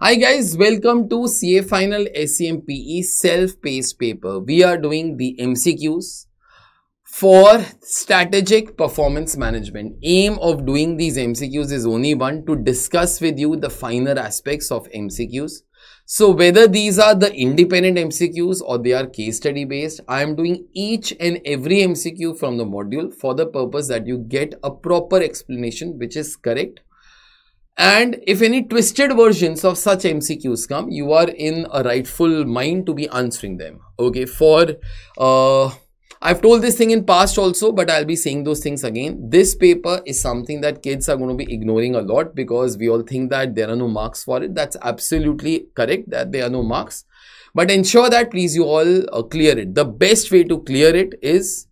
Hi guys, welcome to CA Final SCMPE self-paced paper. We are doing the MCQs for strategic performance management. Aim of doing these MCQs is only one, to discuss with you the finer aspects of MCQs. So whether these are the independent MCQs or they are case study based, I am doing each and every MCQ from the module for the purpose that you get a proper explanation which is correct. And if any twisted versions of such MCQs come, you are in a rightful mind to be answering them. Okay, I've told this thing in past also, but I'll be saying those things again. This paper is something that kids are going to be ignoring a lot because we all think that there are no marks for it. That's absolutely correct that there are no marks. But ensure that please you all clear it. The best way to clear it is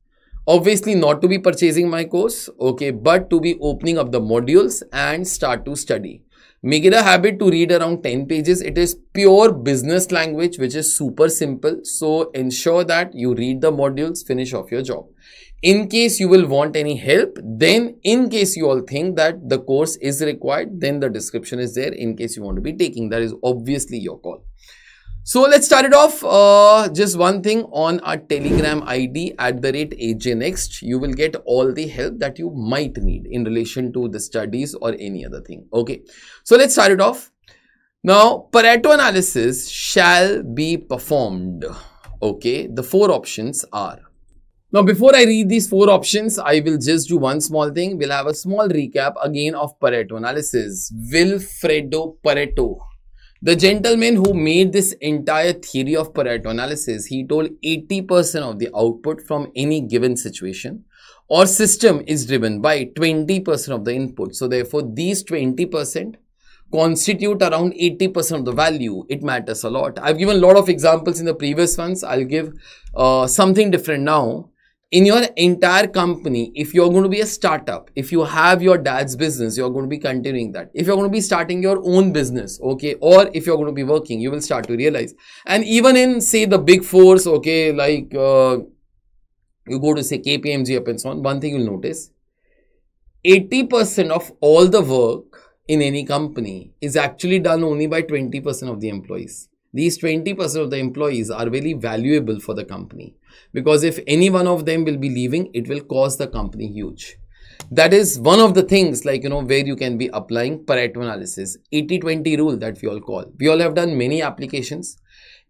obviously not to be purchasing my course, okay, but to be opening up the modules and start to study. Make it a habit to read around 10 pages. It is pure business language, which is super simple. So ensure that you read the modules, finish off your job. In case you will want any help, then in case you all think that the course is required, then the description is there in case you want to be taking. That is obviously your call. So let's start it off. Just one thing on our Telegram ID @AJNEXT. You will get all the help that you might need in relation to the studies or any other thing. Okay. So let's start it off. Now, Pareto analysis shall be performed. Okay. The four options are. Now, before I read these four options, I will just do one small thing. We'll have a small recap again of Pareto analysis. Wilfredo Pareto, the gentleman who made this entire theory of Pareto analysis, he told 80% of the output from any given situation or system is driven by 20% of the input. So therefore, these 20% constitute around 80% of the value. It matters a lot. I've given a lot of examples in the previous ones. I'll give something different now. In your entire company, if you're going to be a startup, if you have your dad's business, you're going to be continuing that. If you're going to be starting your own business, okay, or if you're going to be working, you will start to realize. And even in, say, the big fours, okay, like you go to, say, KPMG up and so on, one thing you'll notice, 80% of all the work in any company is actually done only by 20% of the employees. These 20% of the employees are very valuable for the company, because if any one of them will be leaving, it will cost the company huge. That is one of the things, like, you know, where you can be applying Pareto analysis, 80-20 rule that we all call. We all have done many applications.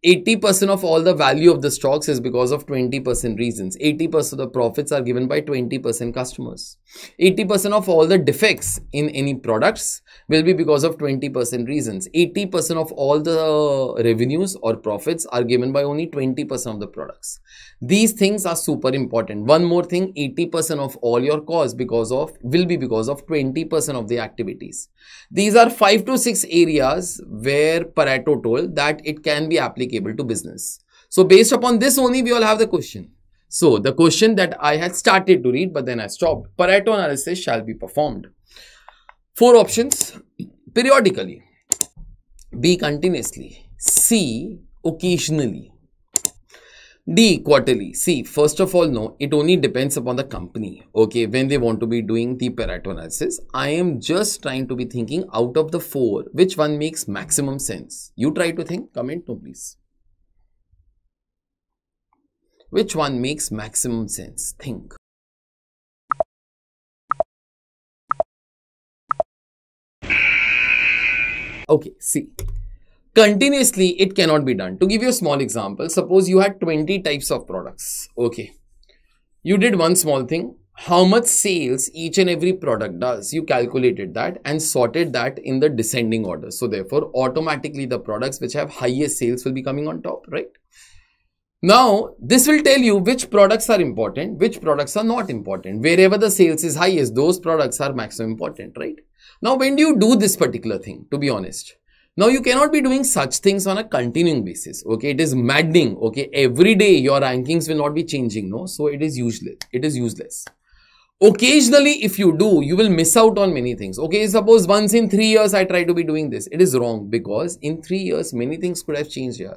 80% of all the value of the stocks is because of 20% reasons. 80% of the profits are given by 20% customers. 80% of all the defects in any products will be because of 20% reasons. 80% of all the revenues or profits are given by only 20% of the products. These things are super important. One more thing, 80% of all your costs will be because of 20% of the activities. These are 5 to 6 areas where Pareto told that it can be applied to business. So based upon this only, we all have the question. So the question that I had started to read, but then I stopped. Pareto analysis shall be performed. Four options: periodically, B, continuously, C, occasionally, D, quarterly. See, first of all, no, it only depends upon the company, okay, when they want to be doing the Pareto analysis. I am just trying to be thinking out of the four, which one makes maximum sense. You try to think, comment, no please. Which one makes maximum sense? Think. Okay, see. Continuously, it cannot be done. To give you a small example, suppose you had 20 types of products. Okay. You did one small thing. How much sales each and every product does, you calculated that and sorted that in the descending order. So therefore, automatically the products which have highest sales will be coming on top, right? Now, this will tell you which products are important, which products are not important. Wherever the sales is highest, those products are maximum important, right? Now, when do you do this particular thing, to be honest? Now, you cannot be doing such things on a continuing basis, okay? It is maddening, okay? Every day, your rankings will not be changing, no? So, it is useless. Occasionally, if you do, you will miss out on many things. Okay, suppose once in 3 years, I try to be doing this. It is wrong, because in 3 years, many things could have changed here.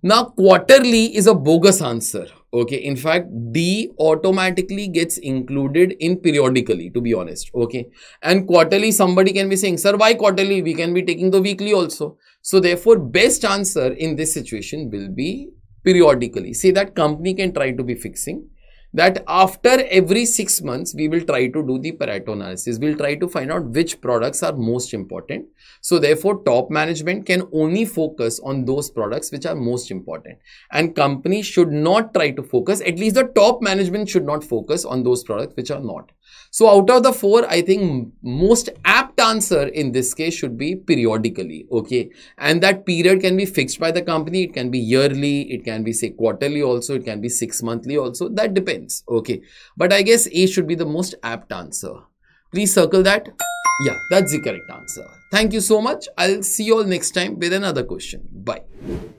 Now, quarterly is a bogus answer. Okay, in fact, D automatically gets included in periodically, to be honest. Okay, and quarterly, somebody can be saying, sir, why quarterly? We can be taking the weekly also. So therefore, best answer in this situation will be periodically. See, that company can try to be fixing that after every 6 months, we will try to do the Pareto analysis. We'll try to find out which products are most important. So therefore, top management can only focus on those products which are most important. And companies should not try to focus, at least the top management should not focus on those products which are not. So out of the four, I think most apt answer in this case should be periodically. Okay. And that period can be fixed by the company. It can be yearly. It can be, say, quarterly also. It can be 6 monthly also. That depends. Okay, but I guess A should be the most apt answer. Please circle that. Yeah, that's the correct answer. Thank you so much. I'll see you all next time with another question. Bye.